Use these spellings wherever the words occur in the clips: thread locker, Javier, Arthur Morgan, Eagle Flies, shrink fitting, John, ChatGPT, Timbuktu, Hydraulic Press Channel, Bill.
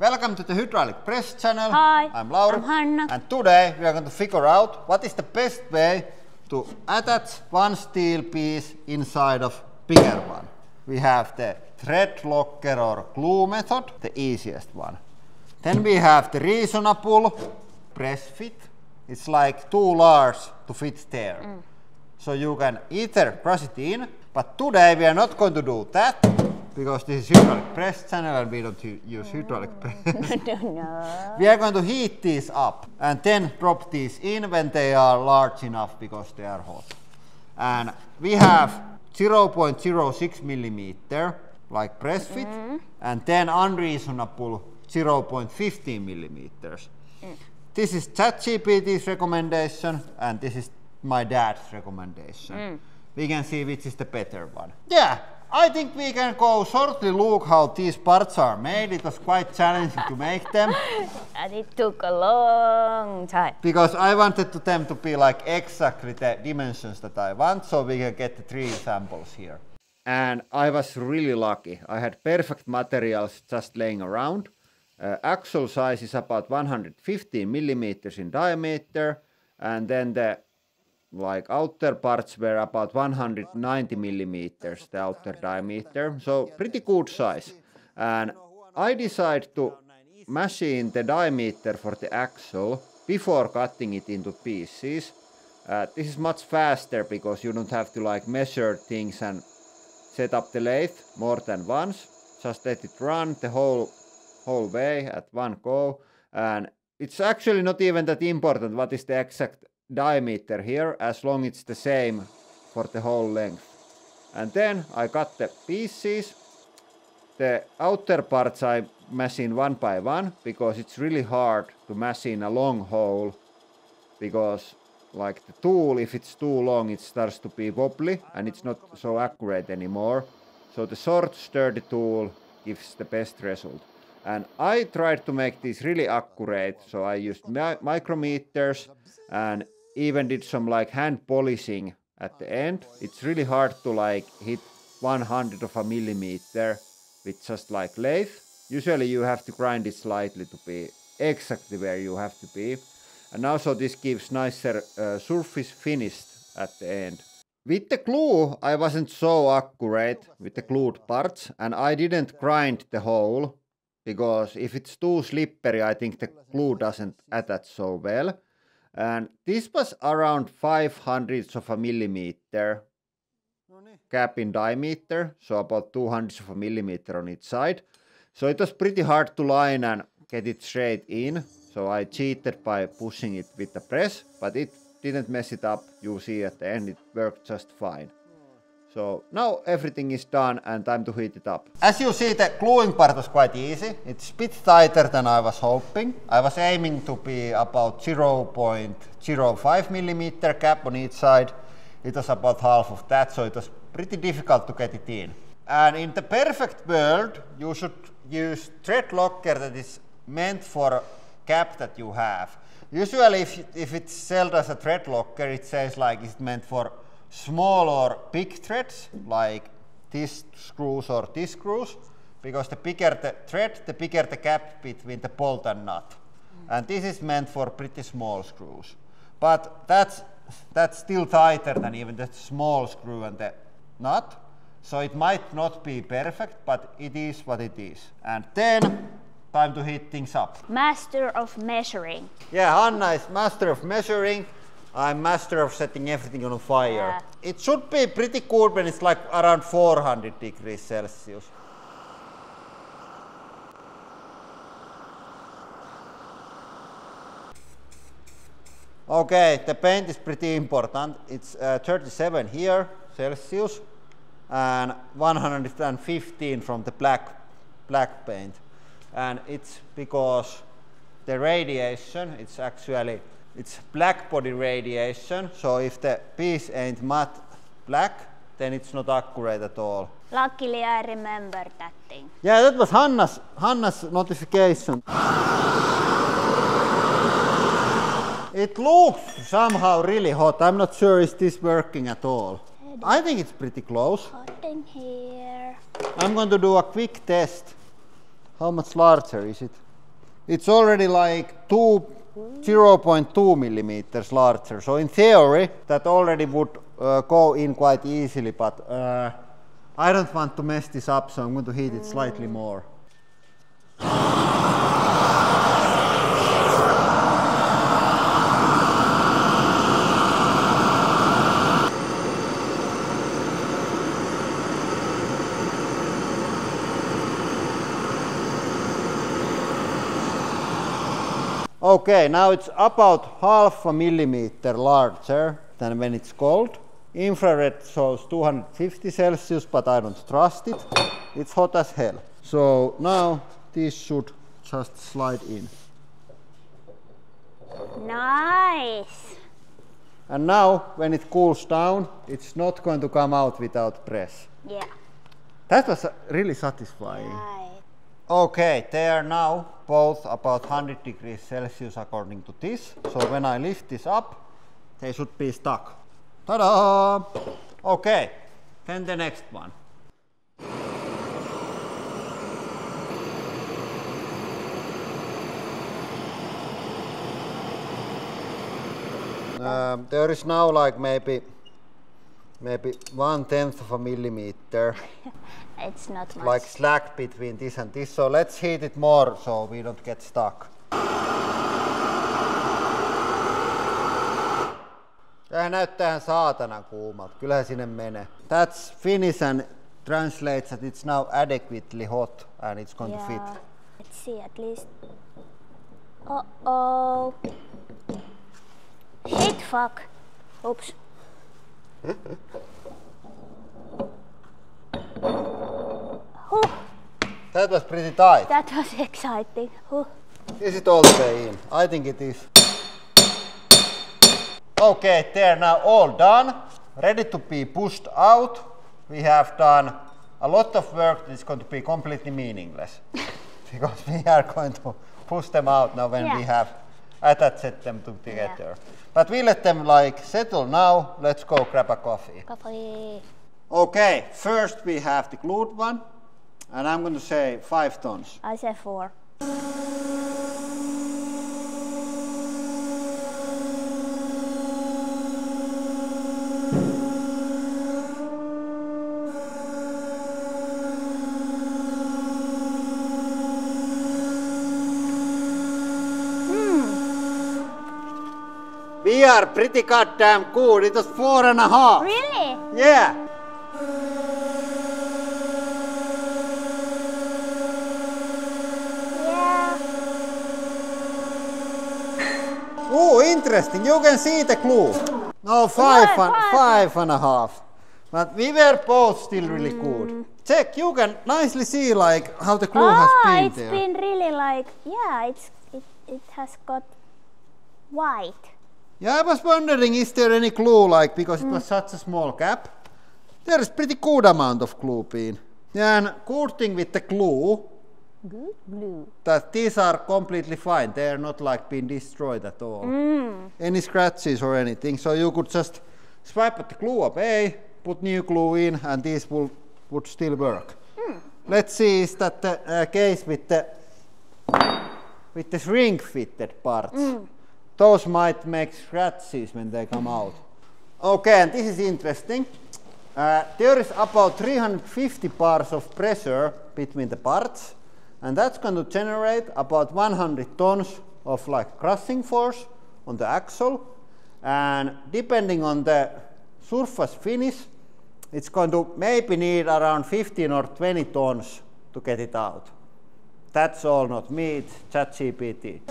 Welcome to the Hydraulic Press Channel. Hi, I'm Laura. I'm Hanna. And today we are going to figure out what is the best way to attach one steel piece inside of bigger one. We have the thread locker or glue method, the easiest one. Then we have the reasonable press fit. It's like too large to fit there. So you can either press it in, but today we are not going to do that, because this is hydraulic press channel and we don't use hydraulic press. No. We are going to heat these up and then drop these in when they are large enough, because they are hot. And we have 0.06 mm like press fit, and then unreasonable 0.15 mm. This is ChatGPT's recommendation and this is my dad's recommendation. We can see which is the better one. Yeah, I think we can go shortly look how these parts are made. It was quite challenging to make them. And it took a long time. Because I wanted them to be like exactly the dimensions that I want, so we can get the 3 samples here. And I was really lucky. I had perfect materials just laying around. Axle size is about 115 mm in diameter, and then the outer parts were about 190 mm, the outer diameter, so pretty good size. And I decided to machine the diameter for the axle before cutting it into pieces. This is much faster because you don't have to measure things and set up the lathe more than once. Just let it run the whole way at one go. And it's actually not even that important what is the exact diameter here, as long as it's the same for the whole length. And then I cut the pieces. The outer parts I machine one by one, because it's really hard to machine a long hole, because the tool, if it's too long, it starts to be wobbly and it's not so accurate anymore. So the short sturdy tool gives the best result. And I tried to make this really accurate, so I used micrometers and even did some hand polishing at the end. It's really hard to hit 1/100 of a millimeter with just lathe. Usually you have to grind it slightly to be exactly where you have to be. And also this gives nicer surface finished at the end. With the glue I wasn't so accurate with the glued parts, and I didn't grind the hole, because if it's too slippery, I think the glue doesn't attach so well. And this was around 0.05 of a millimeter gap in diameter, so about 0.02 of a millimeter on each side. So it was pretty hard to line and get it straight in, so I cheated by pushing it with the press, but it didn't mess it up. You see at the end it worked just fine. So now everything is done and time to heat it up. As you see, the gluing part was quite easy. It's a bit tighter than I was hoping. I was aiming to be about 0.05 mm gap on each side. It was about half of that, so it was pretty difficult to get it in. And in the perfect world, you should use thread locker that is meant for gap that you have. Usually if it's sold as a thread locker, it says it's meant for small or big threads, like these screws or these screws, because the bigger the thread, the bigger the gap between the bolt and nut. And this is meant for pretty small screws. But that's still tighter than even the small screw and the nut, so it might not be perfect, but it is what it is. And then time to heat things up. Master of measuring. Yeah, Hanna is master of measuring. I'm master of setting everything on fire. Yeah. It should be pretty cool when it's around 400 degrees Celsius. Okay, the paint is pretty important. It's 37 here Celsius and 115 from the black paint. And it's because the radiation, it's actually black body radiation, so if the piece ain't matte black, then it's not accurate at all. Luckily I remember that thing. Yeah, that was Hanna's notification. It looks somehow really hot. I'm not sure is this working at all. I think it's pretty close. Hot in here. I'm going to do a quick test. How much larger is it? it's already like 0.2 millimeters larger. So in theory, that already would go in quite easily, but I don't want to mess this up, so I'm going to heat it slightly more. Okay, now it's about 0.5 millimeter larger than when it's cold. Infrared shows 250 Celsius, but I don't trust it. It's hot as hell. So now this should just slide in. Nice! And now, when it cools down, it's not going to come out without press. Yeah. That was really satisfying. Nice. Okay, they are now both about 100 degrees Celsius according to this. So when I lift this up, they should be stuck. Ta-da! Okay, then the next one. There is now like maybe 1/10 of a millimeter. It's not much. Like slack between this and this, so let's heat it more so we don't get stuck. Tää näyttäähän saatanan kuumalta, kyllähän sinne menee. That's Finnish and translates that it's now adequately hot and it's going to fit. Let's see at least. Uh-oh. Shit, fuck. Oops. Huh. That was pretty tight. That was exciting. Huh. Is it all the way in? I think it is. Okay, they're now all done, ready to be pushed out. We have done a lot of work that's going to be completely meaningless because we are going to push them out now when we have attached them together. Yeah. But we let them like settle now. Let's go grab a coffee. Coffee. Okay, first we have the glued one, and I'm going to say 5 tons. I say 4. We are pretty goddamn good. It was 4.5. Really? Yeah. Yeah. Ooh, interesting. You can see the clue. No, 5.5. But we were both still really good. Check, you can nicely see like how the clue has been it's there. Been really like, yeah, it has got white. Yeah, I was wondering, is there any glue, like, because it was such a small gap? There is pretty good amount of glue being. Yeah, and good thing with the glue, that these are completely fine. They are not like being destroyed at all. Any scratches or anything. So you could just swipe at the glue away, put new glue in, and these would still work. Let's see, is that the case with the shrink-fitted parts? Those might make scratches when they come out. Okay, and this is interesting. There is about 350 bars of pressure between the parts, and that's going to generate about 100 tons of like crushing force on the axle. And depending on the surface finish, it's going to maybe need around 15 or 20 tons to get it out. That's all not me, it's ChatGPT.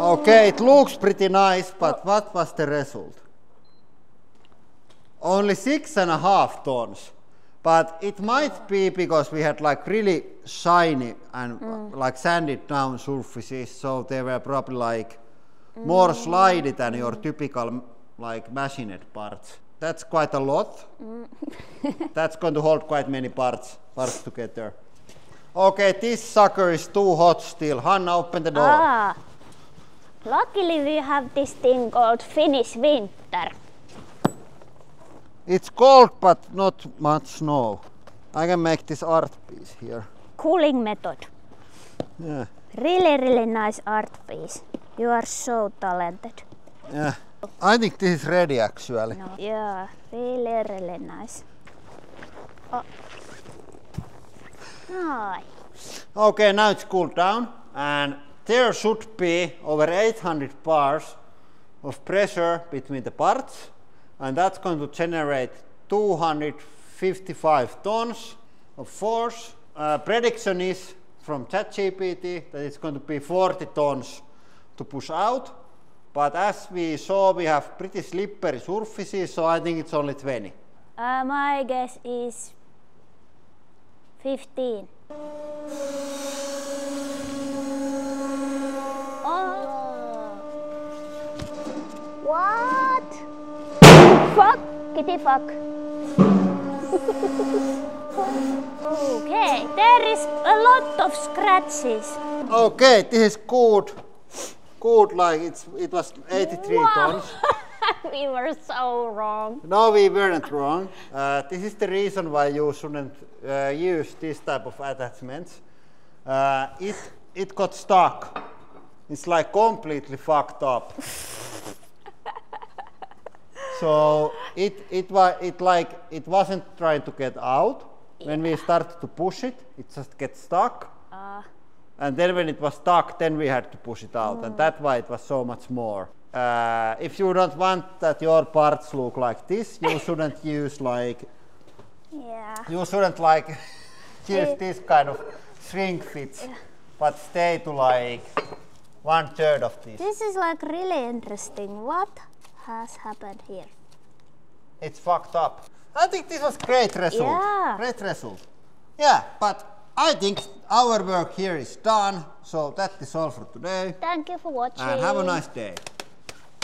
Okay, it looks pretty nice, but what was the result? Only 6.5 tons, but it might be because we had like really shiny and like sanded down surfaces, so they were probably like more slided than your typical like machined parts. That's quite a lot. That's going to hold quite many parts together. Okay, this sucker is too hot still. Hanna, open the door. Luckily we have this thing called Finnish winter. It's cold but not much snow. I can make this art piece here. Cooling method. Yeah. Really nice art piece. You are so talented. Yeah. I think this is ready actually. No. Yeah, really nice. Oh. Nice. Okay, now it's cooled down and there should be over 800 bars of pressure between the parts, and that's going to generate 255 tons of force. Prediction is from ChatGPT that it's going to be 40 tons to push out, but as we saw, we have pretty slippery surfaces, so I think it's only 20. My guess is 15. Oh. What? Fuck, kitty fuck. Okay, there is a lot of scratches. Okay, this is good. Good, like it was 83 tons. We were so wrong. No, we weren't wrong. This is the reason why you shouldn't use this type of attachments. It got stuck. It's like completely fucked up. So it wasn't trying to get out. Yeah. When we started to push it, it just gets stuck. And then when it was stuck, then we had to push it out, and that's why it was so much more. If you don't want that your parts look like this, you shouldn't use like... Yeah. You shouldn't like use this kind of shrink fits, but stay to like 1/3 of this. This is like really interesting. What has happened here? It's fucked up. I think this was great result. Yeah. Great result. Yeah, but I think our work here is done. So that is all for today. Thank you for watching. And have a nice day.